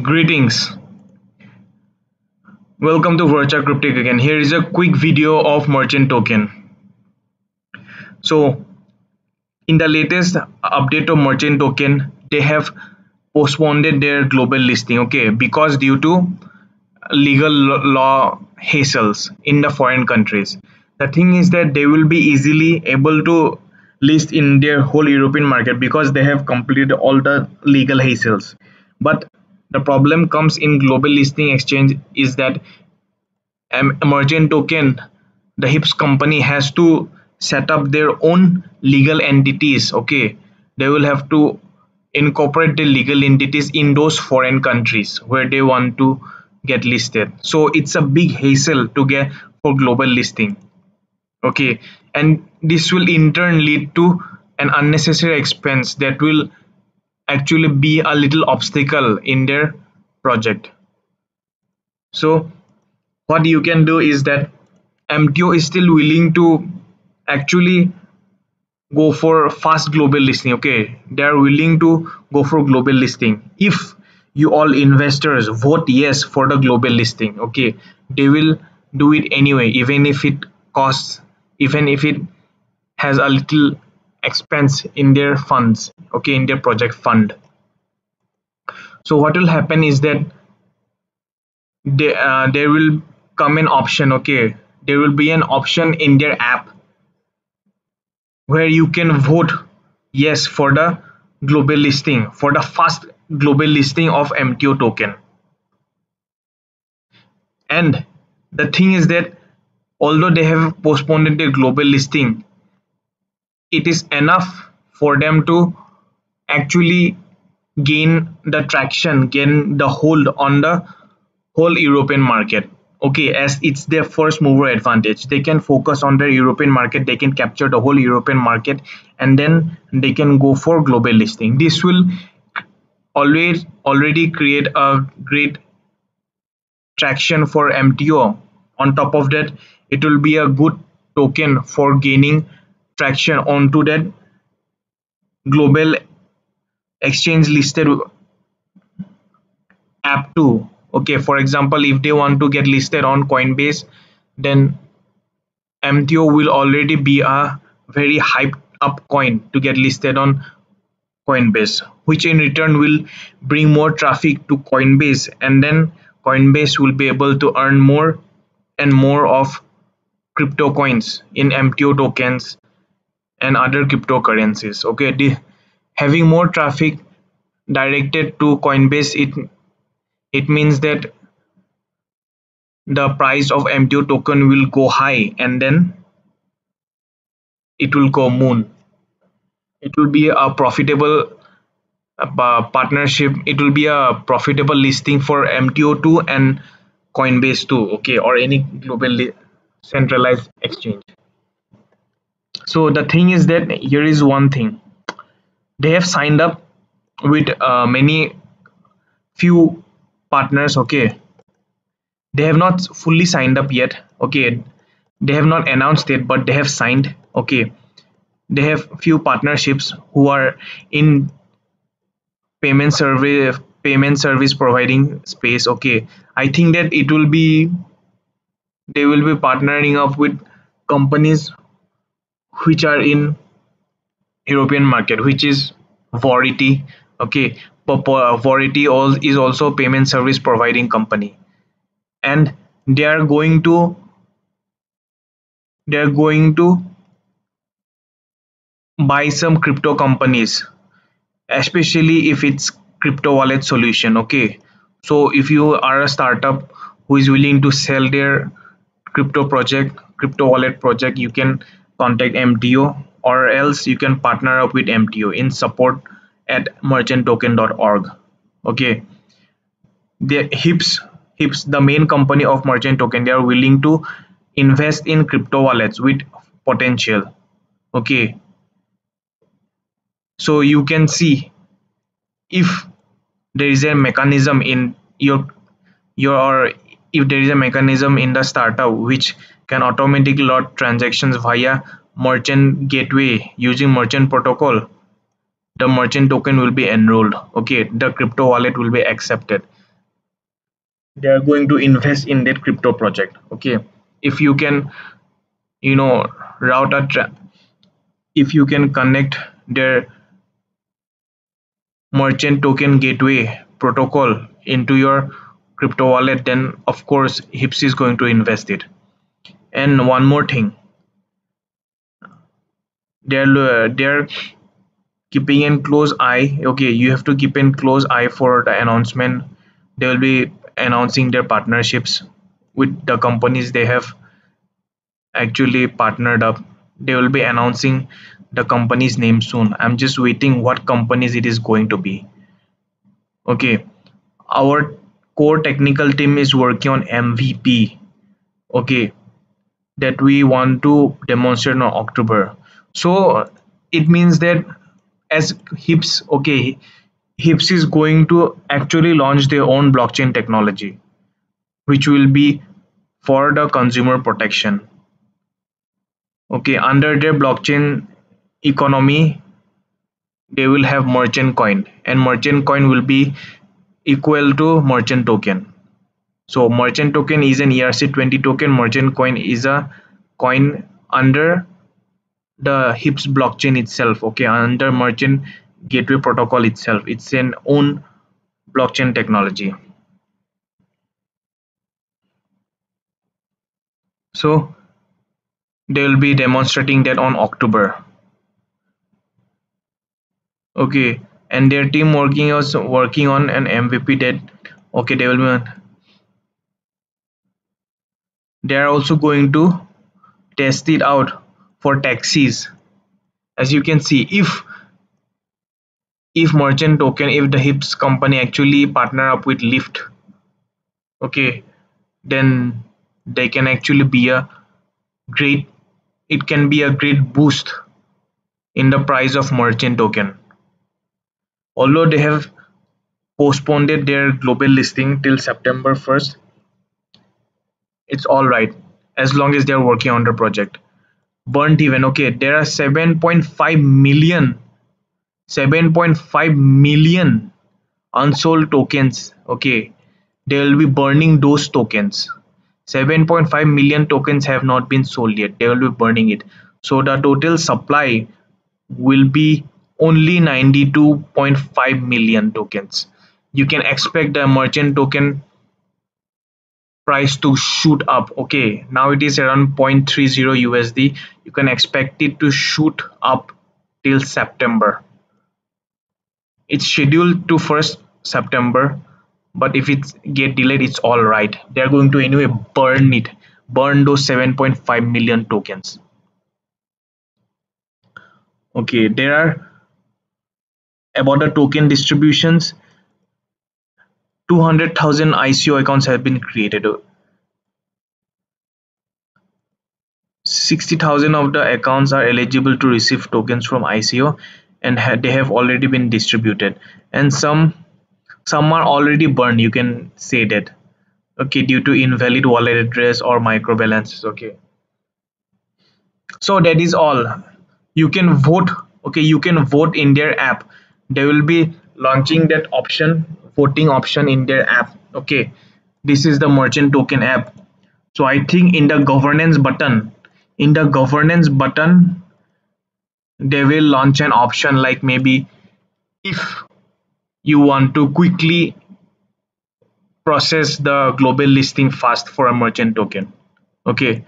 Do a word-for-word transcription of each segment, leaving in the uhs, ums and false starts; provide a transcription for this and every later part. Greetings, welcome to Virtua Cryptic again. Here is a quick video of Merchant Token. So in the latest update of Merchant Token, they have postponed their global listing, okay, because due to legal law hassles in the foreign countries. The thing is that they will be easily able to list in their whole European market because they have completed all the legal hassles. But the problem comes in global listing exchange is that Merchant Token, the Hips company, has to set up their own legal entities, okay. They will have to incorporate the legal entities in those foreign countries where they want to get listed. So it's a big hassle to get for global listing, okay, and this will in turn lead to an unnecessary expense that will actually be a little obstacle in their project. So what you can do is that M T O is still willing to actually go for fast global listing, okay. They are willing to go for global listing if you all investors vote yes for the global listing, okay. They will do it anyway, even if it costs, even if it has a little expense in their funds, okay, in their project fund. So what will happen is that they, uh, there will come an option, okay, there will be an option in their app where you can vote yes for the global listing, for the fast global listing of M T O token. And the thing is that although they have postponed their global listing, it is enough for them to actually gain the traction, gain the hold on the whole European market, okay, as it's their first mover advantage. They can focus on their European market, they can capture the whole European market, and then they can go for global listing. This will always already create a great traction for M T O. On top of that, it will be a good token for gaining traction onto that global exchange listed app too, okay. For example, if they want to get listed on Coinbase, then M T O will already be a very hyped up coin to get listed on Coinbase, which in return will bring more traffic to Coinbase, and then Coinbase will be able to earn more and more of crypto coins in M T O tokens and other cryptocurrencies, okay. The, having more traffic directed to Coinbase, it it means that the price of M T O token will go high, and then it will go moon. It will be a profitable uh, partnership. It will be a profitable listing for M T O too and Coinbase too, okay, or any global centralized exchange. So the thing is that here is one thing. They have signed up with uh, many few partners, okay. They have not fully signed up yet, okay. They have not announced it, but they have signed, okay. They have few partnerships who are in payment service payment service providing space, okay. I think that it will be they will be partnering up with companies which are in European market, which is Varity, okay. But Varity is also payment service providing company, and they are going to they are going to buy some crypto companies, especially if it's crypto wallet solution, okay. So if you are a startup who is willing to sell their crypto project, crypto wallet project, you can contact M T O, or else you can partner up with M T O in support at merchant token dot org, okay. The Hips, Hips, the main company of Merchant Token, they are willing to invest in crypto wallets with potential, okay. So you can see if there is a mechanism in your your if there is a mechanism in the startup which can automatically log transactions via merchant gateway using merchant protocol, the Merchant Token will be enrolled, okay. The crypto wallet will be accepted. they are going to invest in that crypto project. Okay, if you can, you know, route a trap, if you can connect their merchant token gateway protocol into your crypto wallet, then of course Hips is going to invest it. And one more thing, they're they're keeping in close eye. Okay, you have to keep in close eye for the announcement. They will be announcing their partnerships with the companies they have actually partnered up. They will be announcing the company's name soon. I'm just waiting what companies it is going to be. Okay, our core technical team is working on M V P, okay, that we want to demonstrate on October. So it means that as Hips, okay, Hips is going to actually launch their own blockchain technology, which will be for the consumer protection. Okay, under their blockchain economy, they will have merchant coin, and merchant coin will be equal to merchant token. So merchant token is an E R C twenty token, merchant coin is a coin under the Hips blockchain itself, okay, under merchant gateway protocol itself. It's an own blockchain technology. So they will be demonstrating that on October. Okay, and their team working is working on an M V P that, okay, they will be on. They are also going to test it out for taxis. As you can see, if if merchant token, if the Hips company actually partner up with Lyft, okay, then they can actually be a great, it can be a great boost in the price of merchant token. Although they have postponed their global listing till September first, it's all right as long as they are working on the project. Burnt even, okay, there are seven point five million seven point five million unsold tokens. Okay, they will be burning those tokens. Seven point five million tokens have not been sold yet. They will be burning it. So the total supply will be only ninety-two point five million tokens. You can expect the merchant token price to shoot up. Okay, now it is around zero point three zero U S D. You can expect it to shoot up till September. It's scheduled to first September, but if it get delayed, it's all right. They're going to anyway burn it, burn those seven point five million tokens. Okay, there are about the token distributions, two hundred thousand I C O accounts have been created. sixty thousand of the accounts are eligible to receive tokens from I C O, and they have already been distributed, and some some are already burned, you can say that, okay, due to invalid wallet address or micro balances. Okay, so that is all. You can vote, okay, you can vote in their app. They will be launching that option, voting option in their app. Okay, this is the merchant token app. So I think in the governance button, in the governance button they will launch an option like maybe if you want to quickly process the global listing fast for a merchant token. Okay,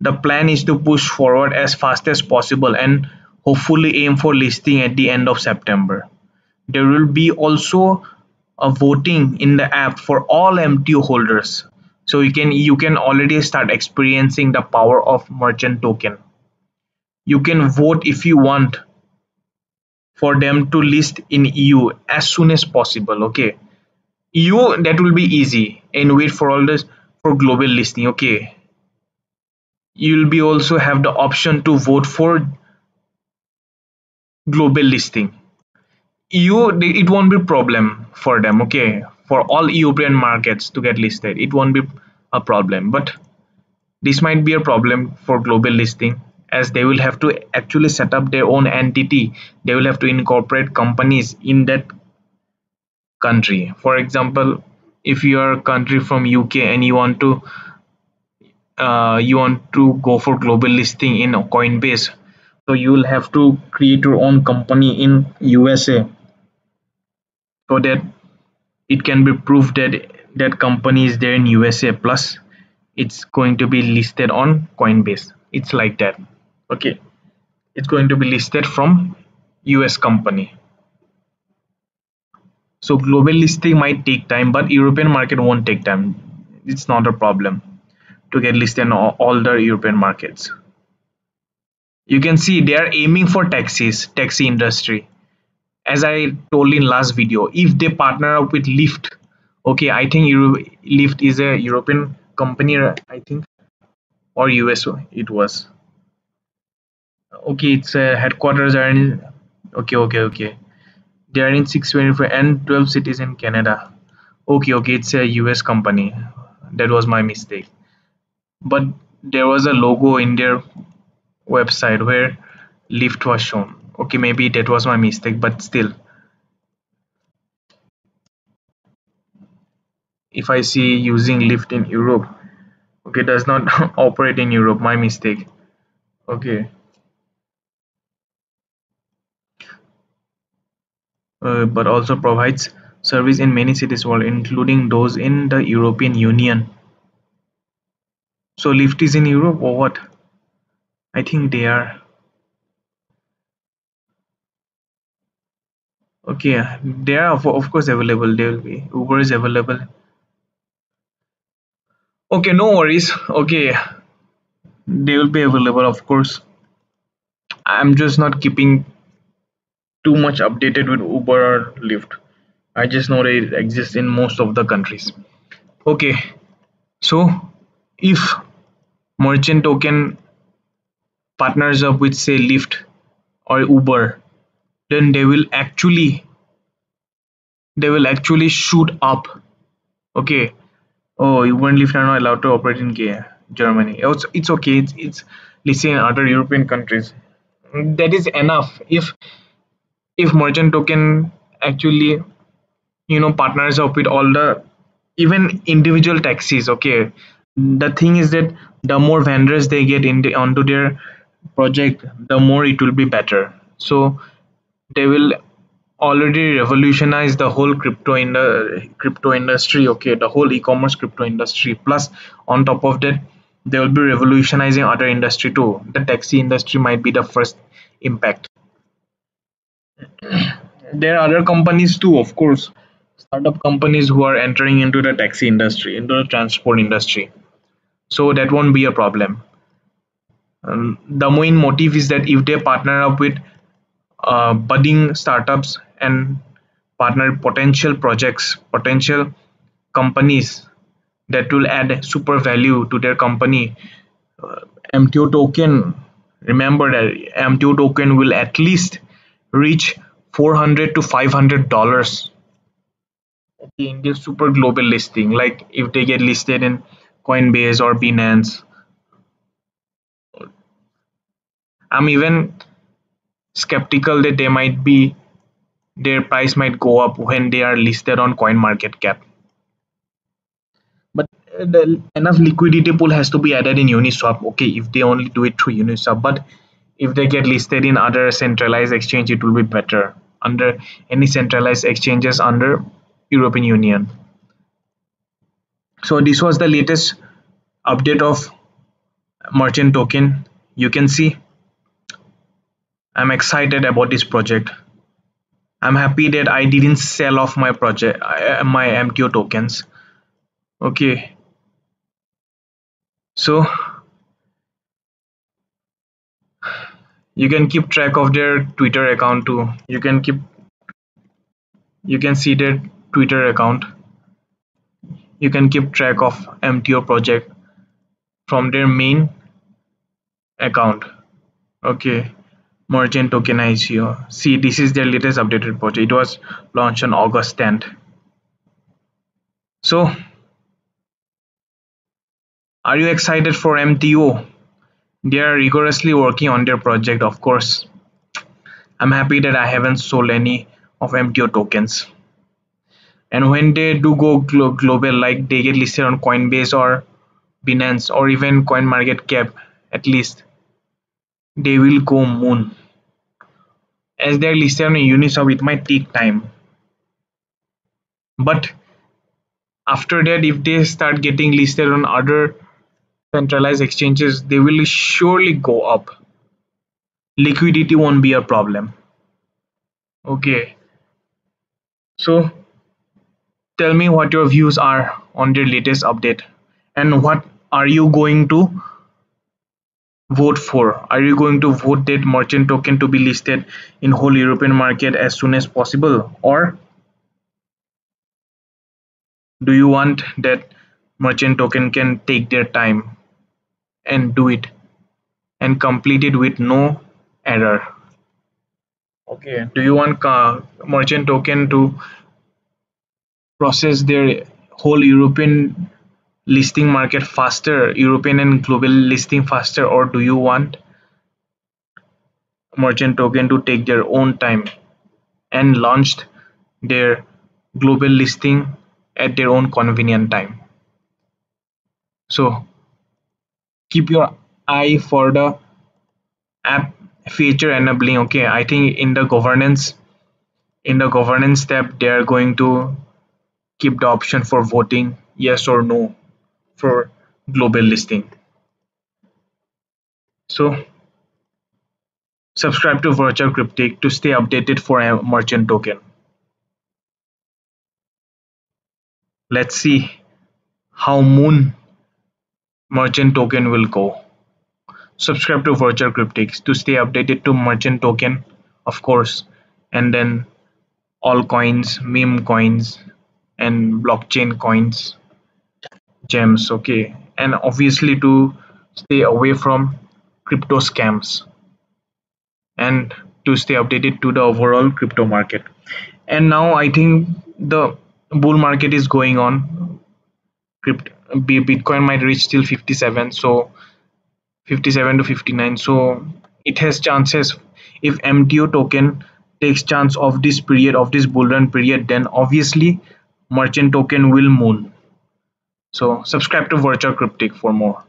the plan is to push forward as fast as possible and hopefully aim for listing at the end of September. There will be also a voting in the app for all M T O holders, so you can you can already start experiencing the power of merchant token. You can vote if you want for them to list in E U as soon as possible. Okay, E U, that will be easy, and wait for all this for global listing. Okay, you'll be also have the option to vote for global listing. E U, it won't be a problem for them. Okay, for all European markets to get listed, it won't be a problem, but this might be a problem for global listing, as they will have to actually set up their own entity. They will have to incorporate companies in that country. For example, if you are a country from U K and you want to uh, you want to go for global listing in Coinbase, so you will have to create your own company in U S A so that it can be proved that that company is there in U S A, plus it's going to be listed on Coinbase. It's like that. Okay, it's going to be listed from U S company. So global listing might take time, but European market won't take time. It's not a problem to get listed in all the European markets. You can see they are aiming for taxis, taxi industry. As I told in last video, if they partner up with Lyft, okay, I think Lyft is a European company, I think, or U S it was. Okay, its uh, headquarters are in, okay, okay, okay. They are in six twenty-four and twelve cities in Canada. Okay, okay, it's a U S company. That was my mistake. But there was a logo in their website where Lyft was shown. Okay, maybe that was my mistake, but still. If I see using Lyft in Europe, okay, does not operate in Europe, my mistake. Okay. Uh, but also provides service in many cities world, including those in the European Union. So Lyft is in Europe or what? I think they are. Okay, they are of, of course available. They will be. Uber is available. Okay, no worries. Okay, they will be available, of course. I'm just not keeping too much updated with Uber or Lyft. I just know they exist in most of the countries. Okay, so if Merchant Token partners up with say Lyft or Uber, then they will actually they will actually shoot up. Okay, oh, Uber and Lyft are not allowed to operate in Germany. It's, it's okay. It's, it's listed in other European countries. That is enough. If If Merchant Token actually, you know, partners up with all the even individual taxis, okay, the thing is that the more vendors they get in the, onto their project, the more it will be better. So they will already revolutionize the whole crypto in the crypto industry, okay, the whole e-commerce crypto industry. Plus, on top of that, they will be revolutionizing other industry too. The taxi industry might be the first impact. There are other companies too, of course, startup companies who are entering into the taxi industry, into the transport industry, so that won't be a problem. Um, the main motive is that if they partner up with uh, budding startups and partner potential projects, potential companies that will add super value to their company. uh, M T O token, remember that M T O token will at least reach four hundred to five hundred dollars in this super global listing, like if they get listed in Coinbase or Binance. I'm even skeptical that they might be their price might go up when they are listed on CoinMarketCap. But the enough liquidity pool has to be added in Uniswap. Okay, if they only do it through Uniswap, but if they get listed in other centralized exchange, it will be better, under any centralized exchanges under European Union. So this was the latest update of Merchant Token. You can see I'm excited about this project. I'm happy that I didn't sell off my project, my M T O tokens. Okay, so you can keep track of their Twitter account too. You can keep, you can see their Twitter account. You can keep track of M T O project from their main account. Okay, Merchant Token I C O. See, this is their latest updated project. It was launched on August tenth. So, are you excited for M T O? They are rigorously working on their project, of course. I'm happy that I haven't sold any of M T O tokens. And when they do go global, like they get listed on Coinbase or Binance or even CoinMarketCap, at least they will go moon. As they're listed on Uniswap, it might take time, but after that, if they start getting listed on other centralized exchanges, they will surely go up. Liquidity won't be a problem. Okay, so tell me what your views are on the latest update, and what are you going to vote for? Are you going to vote that merchant token to be listed in whole European market as soon as possible, or do you want that merchant token can take their time and do it and complete it with no error? Okay, do you want uh, merchant token to process their whole European listing market faster, European and global listing faster, or do you want merchant token to take their own time and launched their global listing at their own convenient time? So keep your eye for the app feature enabling. Okay, I think in the governance in the governance tab, they are going to keep the option for voting yes or no for global listing. So subscribe to Virtua Cryptic to stay updated for a merchant token. Let's see how moon merchant token will go. Subscribe to Virtua Cryptic to stay updated to merchant token, of course, and then all coins, meme coins, and blockchain coins, gems. Okay, and obviously to stay away from crypto scams and to stay updated to the overall crypto market. And now I think the bull market is going on. Crypto Bitcoin might reach till fifty-seven, so fifty-seven to fifty-nine, so it has chances. If M T O token takes chance of this period, of this bull run period, then obviously merchant token will moon. So subscribe to Virtua Cryptic for more.